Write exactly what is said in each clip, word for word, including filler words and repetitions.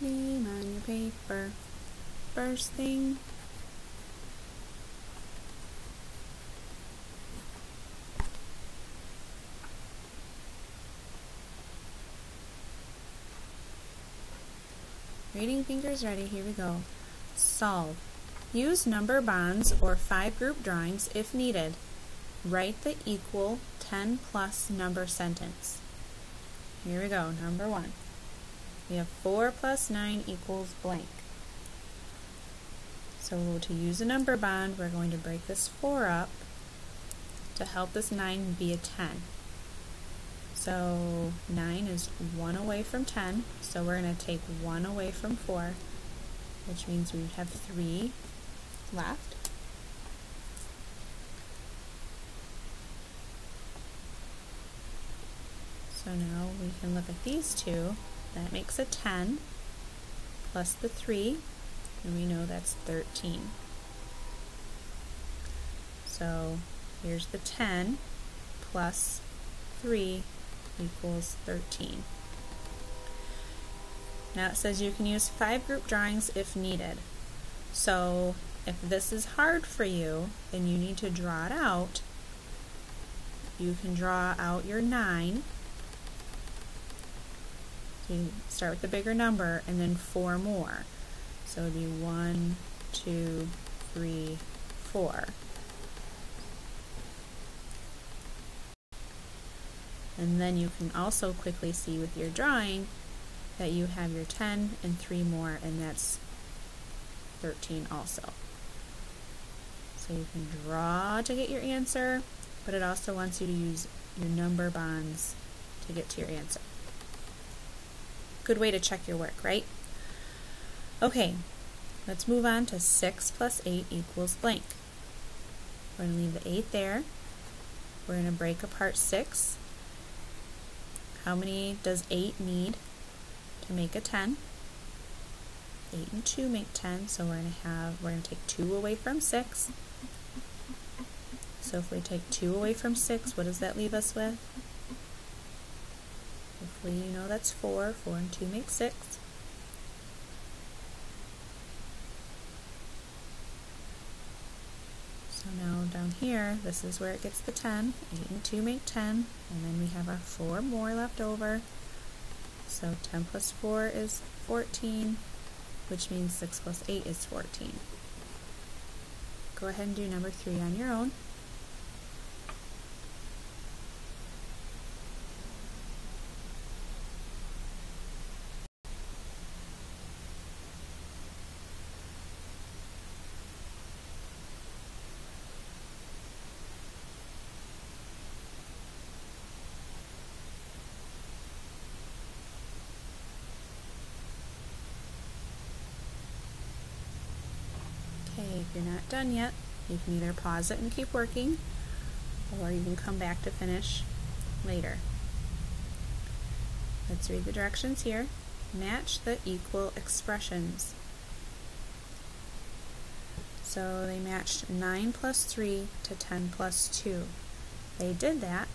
name on your paper. First thing, reading fingers ready, here we go. Solve. Use number bonds or five group drawings if needed. Write the equal ten plus number sentence. Here we go, number one. We have four plus nine equals blank. So to use a number bond, we're going to break this four up to help this nine be a ten. So nine is one away from ten, so we're going to take one away from four, which means we have three left. So now we can look at these two. That makes a ten plus the three, and we know that's thirteen. So here's the ten plus three equals thirteen. Now it says you can use five group drawings if needed. So if this is hard for you and you need to draw it out, you can draw out your nine. So you start with the bigger number and then four more. So it would be one, two, three, four. And then you can also quickly see with your drawing that you have your ten and three more, and that's thirteen also. So you can draw to get your answer, but it also wants you to use your number bonds to get to your answer. Good way to check your work, right? Okay, let's move on to six plus eight equals blank. We're going to leave the eight there. We're going to break apart six. How many does eight need to make a ten? eight and two make ten, so we're going to have we're going to take two away from six. So if we take two away from six, what does that leave us with? Hopefully you know that's four. four and two make six. So now down here, this is where it gets the ten. eight and two make ten, and then we have our four more left over. So ten plus four is fourteen, which means six plus eight is fourteen. Go ahead and do number three on your own. If you're not done yet, you can either pause it and keep working, or you can come back to finish later. Let's read the directions here. Match the equal expressions. So they matched nine plus three to ten plus two. They did that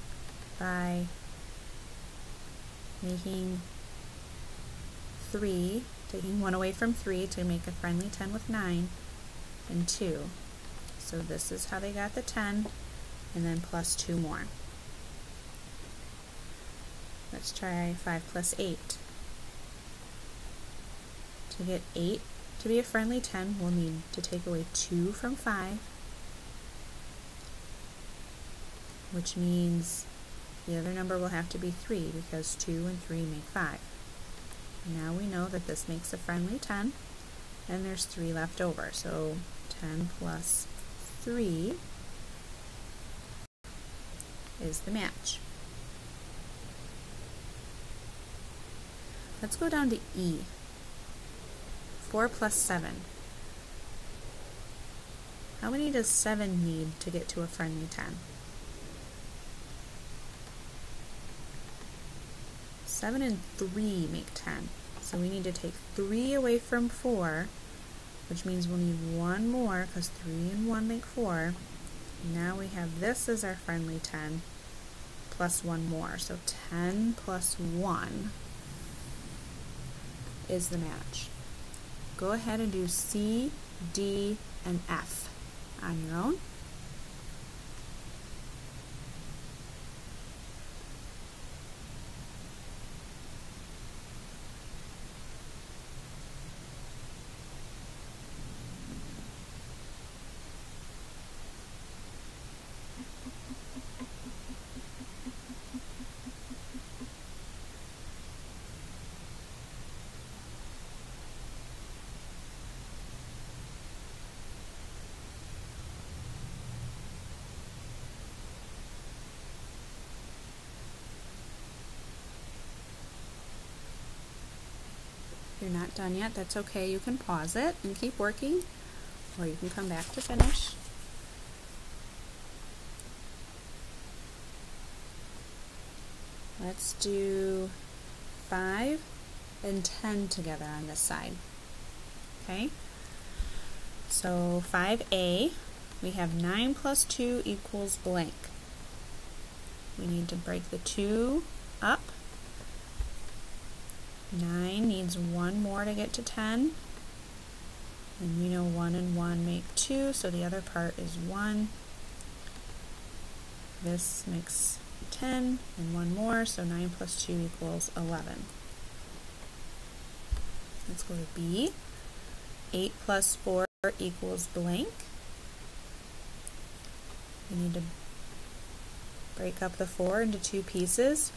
by making three, taking one away from three to make a friendly ten with nine, and two. So this is how they got the ten, and then plus two more. Let's try five plus eight. To get eight to be a friendly ten, we'll need to take away two from five, which means the other number will have to be three, because two and three make five. Now we know that this makes a friendly ten, and there's three left over, so ten plus three is the match. Let's go down to E. four plus seven. How many does seven need to get to a friendly ten? seven and three make ten. So we need to take three away from four, which means we'll need one more, because three and one make four. Now we have this as our friendly ten, plus one more. So ten plus one is the match. Go ahead and do C, D, and F on your own. You're not done yet, that's okay. You can pause it and keep working, or you can come back to finish. Let's do five and ten together on this side. Okay, so five A, we have nine plus two equals blank. We need to break the two up. Nine needs one more to get to ten, and you know one and one make two, so the other part is one. This makes ten and one more, so nine plus two equals eleven. Let's go to B. Eight plus four equals blank. We need to break up the four into two pieces.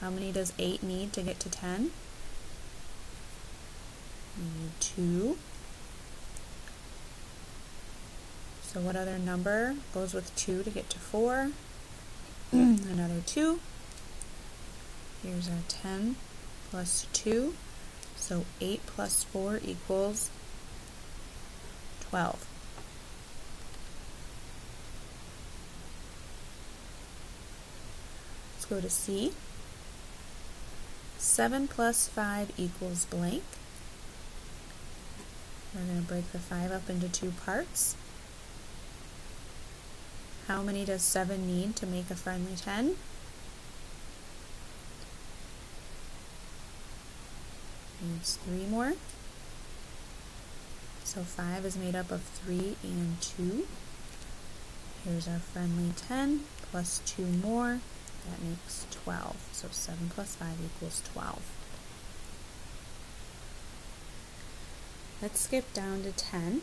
How many does eight need to get to ten? We need two. So what other number goes with two to get to four? Another two. Here's our ten plus two. So eight plus four equals twelve. Let's go to C. seven plus five equals blank. We're going to break the five up into two parts. How many does seven need to make a friendly ten? Needs three more. So five is made up of three and two. Here's our friendly ten plus two more. That makes twelve. So seven plus five equals twelve. Let's skip down to ten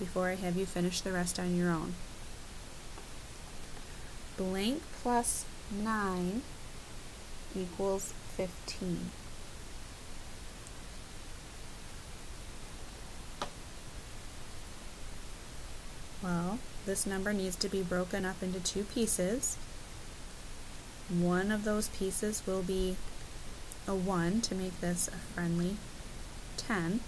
before I have you finish the rest on your own. Blank plus nine equals fifteen. Well, this number needs to be broken up into two pieces. One of those pieces will be a one to make this a friendly ten.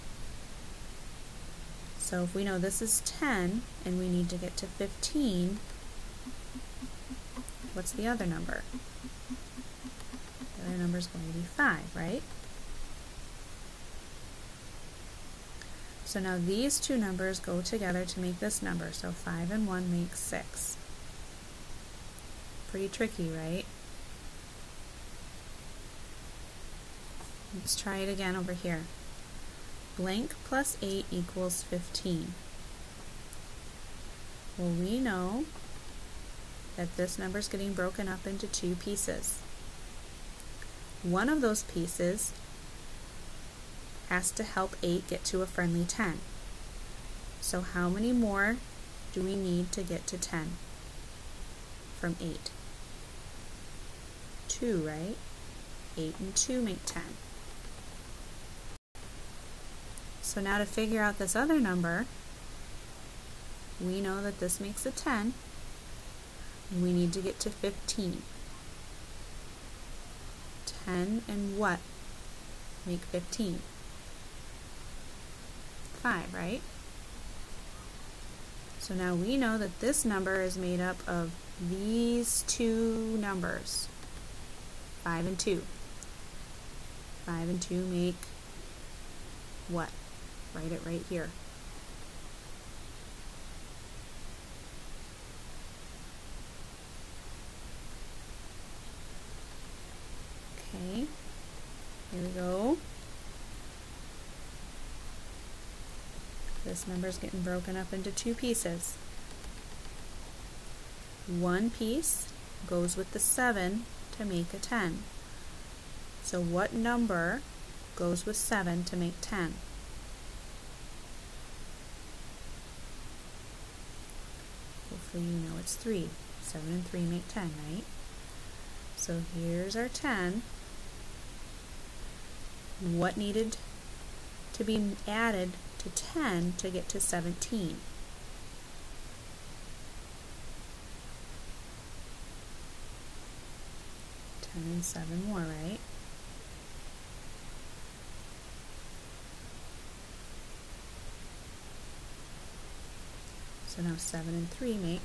So if we know this is ten and we need to get to fifteen, what's the other number? The other number is going to be five, right? So now these two numbers go together to make this number, so five and one make six. Pretty tricky, right? Let's try it again over here. Blank plus eight equals fifteen. Well, we know that this number is getting broken up into two pieces. One of those pieces has to help eight get to a friendly ten. So how many more do we need to get to ten from eight? two, right? eight and two make ten. So now to figure out this other number, we know that this makes a ten, and we need to get to fifteen. ten and what make fifteen? five, right? So now we know that this number is made up of these two numbers, five and two. five and two make what? Write it right here. Okay, Here we go. This number's getting broken up into two pieces. One piece goes with the seven to make a ten. So what number goes with seven to make ten? Hopefully you know it's three. seven and three make ten, right? So here's our ten. What needed to be added to ten to get to seventeen? ten and seven more, right? So now seven and three make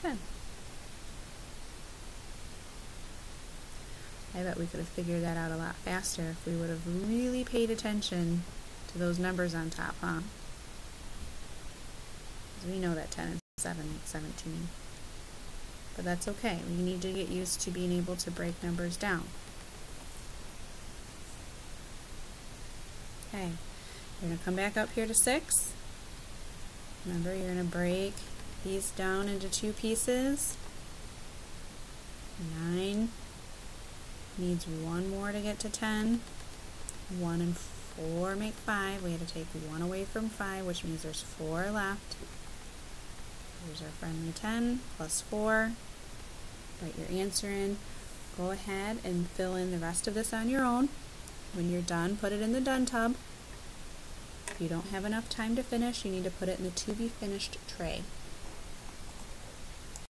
ten. I bet we could have figured that out a lot faster if we would have really paid attention to those numbers on top, huh? Because we know that ten and seven make seventeen. But that's okay. We need to get used to being able to break numbers down. Okay, you're going to come back up here to six. Remember, you're going to break these down into two pieces. nine needs one more to get to ten. one and four make five. We had to take one away from five, which means there's four left. Here's our friendly ten plus four. Write your answer in. Go ahead and fill in the rest of this on your own. When you're done, put it in the done tub. If you don't have enough time to finish, you need to put it in the to be finished tray.